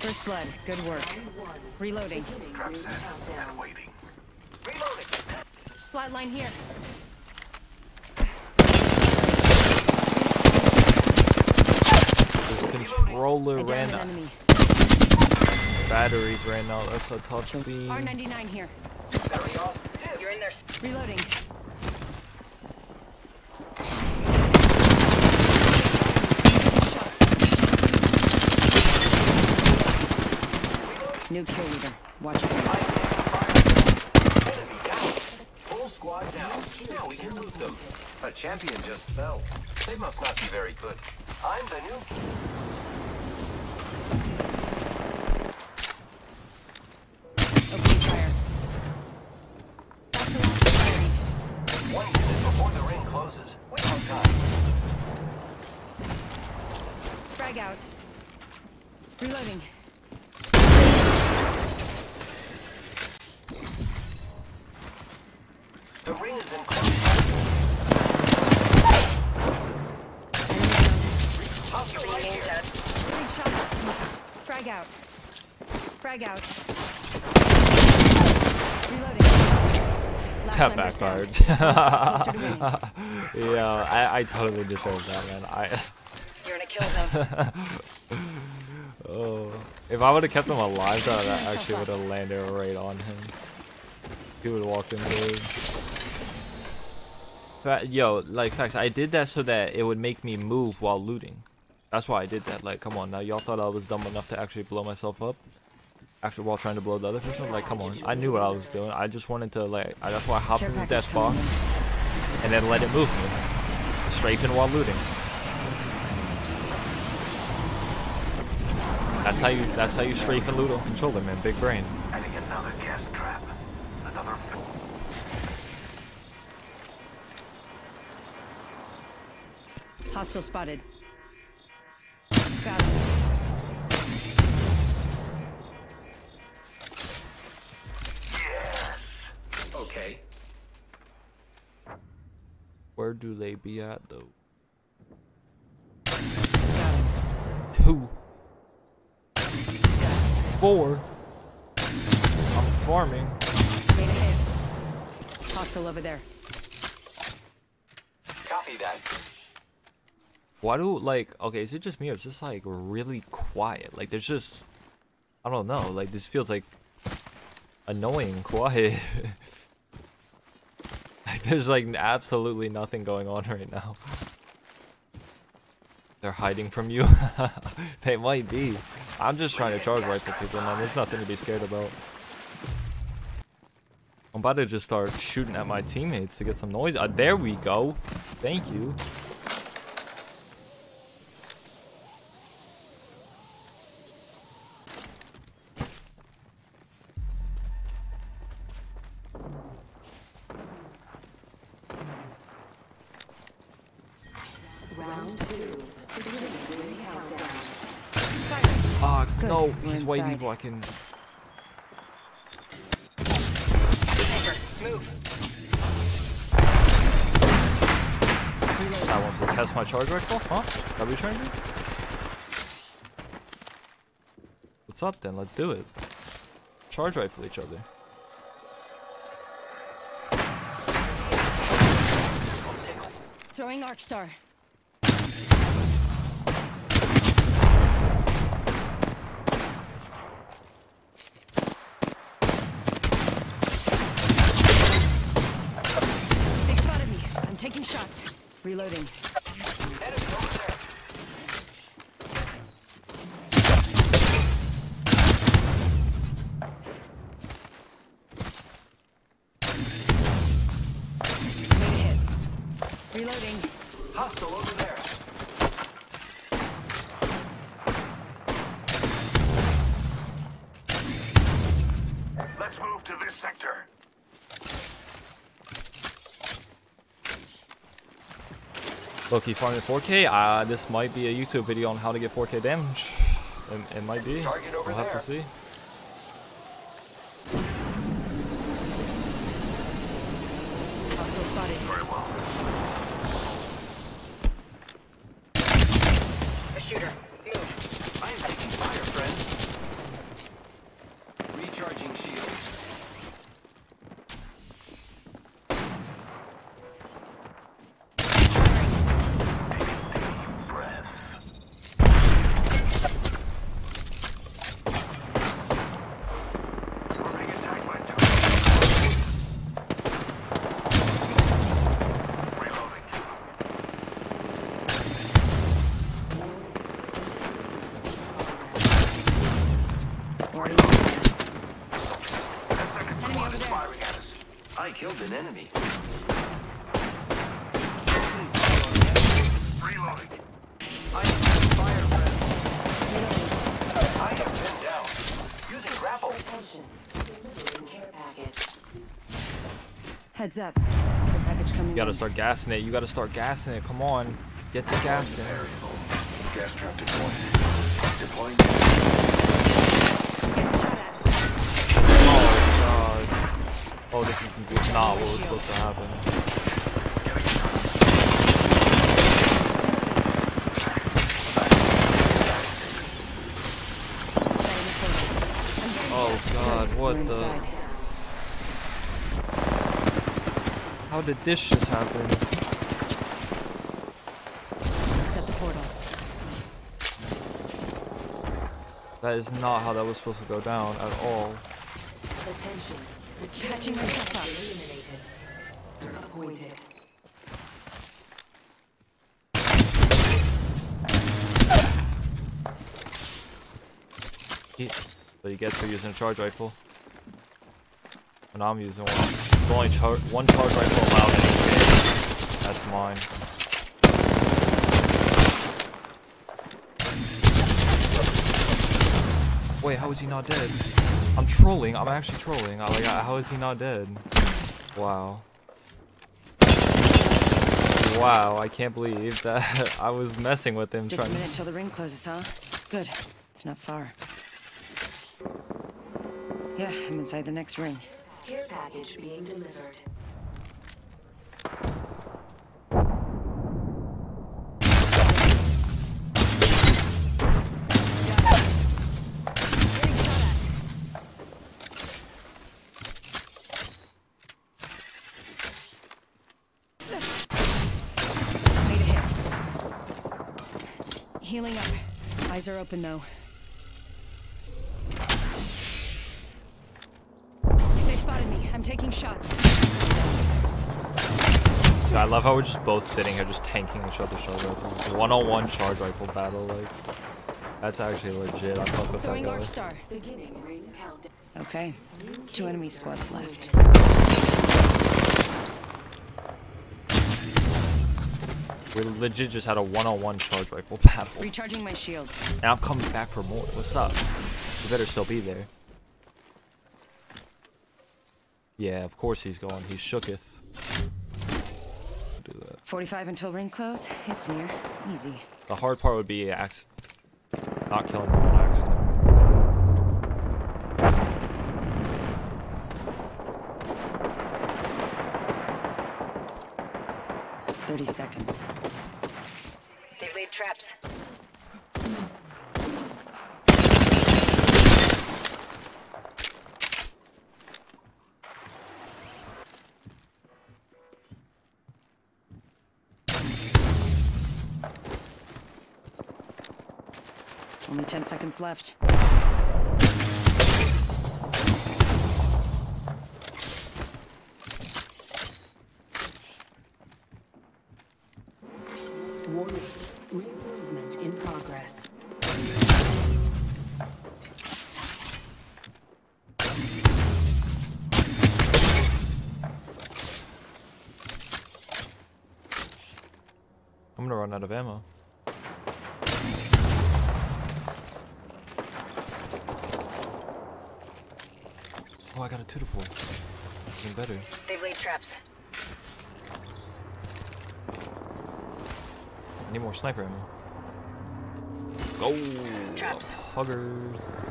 First blood. Good work. Reloading. Trap set and waiting. Reloading. Flatline here. This controller ran out. Batteries ran out. That's a tough scene. R99 here. You're in there. Reloading. New cheerleader. Watch for me. Enemy down. Whole squad down. Now we can loot them. A champion just fell. They must not be very good. I'm the new. Open fire. That's the last. 1 minute before the ring closes. We have time. Frag out. Reloading. The ring is in frag out. Frag out. Reloading. That backfired. Yeah, I totally deserved that, man. You're in a kill zone. Oh. If I would have kept him alive, that actually would have landed right on him. He would have walked in the room. Yo, like, facts, I did that so that it would make me move while looting. That's why I did that. Like, come on, now y'all thought I was dumb enough to actually blow myself up? Actually, while trying to blow the other person? Like, come on, I knew what I was doing. I just wanted to, like, that's why I hopped in the death box and then let it move me. Strafing while looting. That's how you strafe and loot on controller, man. Big brain. Adding another gas trap. Another fool. Hostile spotted. Got him. Yes. Okay. Where do they be at though? Got him. 2. 4. I'm farming. Made a hit. Hostile over there. Copy that. Why do, like, okay, is it just me or is this, like, really quiet? Like, there's just, I don't know, like, this feels, like, annoying quiet. Like, there's, like, absolutely nothing going on right now. They're hiding from you? They might be. I'm just trying to charge rifle people, man. There's nothing to be scared about. I'm about to just start shooting at my teammates to get some noise. There we go. Thank you. No, he's way deep blocking. Move. I want to test my charge rifle, huh? That'd be trying to do? What's up then? Let's do it. Charge rifle each other. Throwing arc star. Taking shots. Reloading. Enemy over there. Made a hit. Reloading. Hostile over there. Let's move to this sector. Look, he farmed 4K. This might be a YouTube video on how to get 4K damage. It might be. We'll have to see. Hostile spotted. Very well. A shooter. Move. I am taking fire, friend. an enemy. Reloading. I am under fire, friend. I have been down. Using grapple. Attention. Delivering care package. Heads up. Care package coming. You gotta start gassing it. You gotta start gassing it. Come on. Get the gas in. Gas trap deployed. Oh, this is not what was supposed to happen. Oh god, what the? How did this just happen? Set the portal. That is not how that was supposed to go down at all. Attention. Catching myself up. Eliminated. Appointed. But he gets for using a charge rifle. And I'm using one. There's only one charge rifle allowed in this game. That's mine. Wait, how is he not dead? I'm trolling. I'm actually trolling. Like, how is he not dead? Wow. Wow, I can't believe that I was messing with him. Just a minute till the ring closes, huh? Good. It's not far. Yeah, I'm inside the next ring. Care package being delivered. Healing up. Eyes are open though. They spotted me. I'm taking shots. I love how we're just both sitting here just tanking each other's charge rifle. One-on-one charge rifle battle, like that's actually legit. I fuck with that guy. Arc star. Okay. Two enemy squads left. We legit just had a one-on-one charge rifle battle. Recharging my shields. Now I'm coming back for more. What's up? You better still be there. Yeah, of course he's gone. He shooketh. Do that. 45 until ring close. It's near. Easy. The hard part would be not killing him on accident. Seconds. They've laid traps. Only 10 seconds left. I'm gonna run out of ammo. Oh, I got a 2-4. Even better. They've laid traps. I need more sniper ammo. Let's go! Traps. Huggers.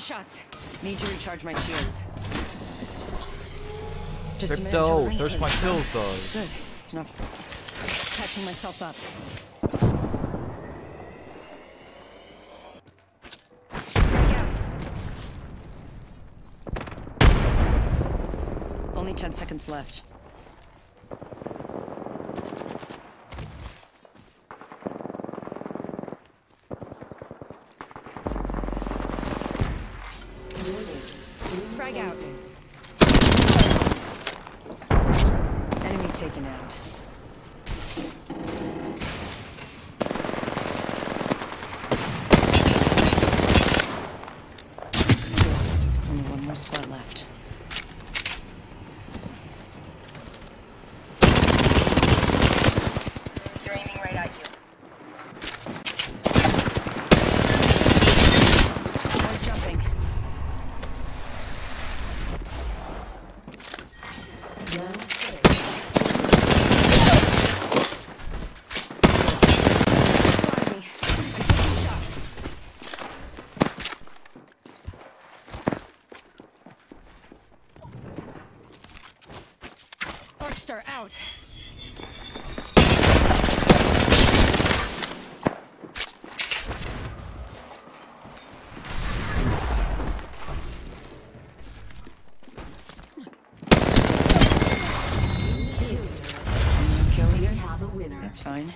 Shots. Need to recharge my shields. Just Crypto, there's my kills though. Good. It's not catching myself up. Frag out. Only 10 seconds left. Frag out. Enemy taken out. Only one more squad left. Arc star out. That's fine.